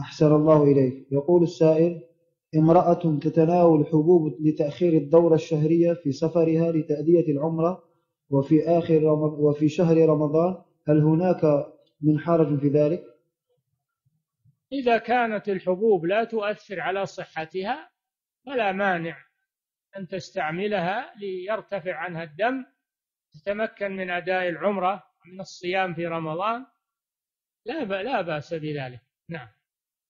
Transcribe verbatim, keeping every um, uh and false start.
أحسن الله إليك. يقول السائل: امرأة تتناول حبوب لتأخير الدورة الشهرية في سفرها لتأدية العمرة وفي آخر رمضان وفي شهر رمضان، هل هناك من حرج في ذلك؟ إذا كانت الحبوب لا تؤثر على صحتها فلا مانع أن تستعملها ليرتفع عنها الدم، تتمكن من أداء العمرة من الصيام في رمضان، لا لا بأس بذلك. نعم.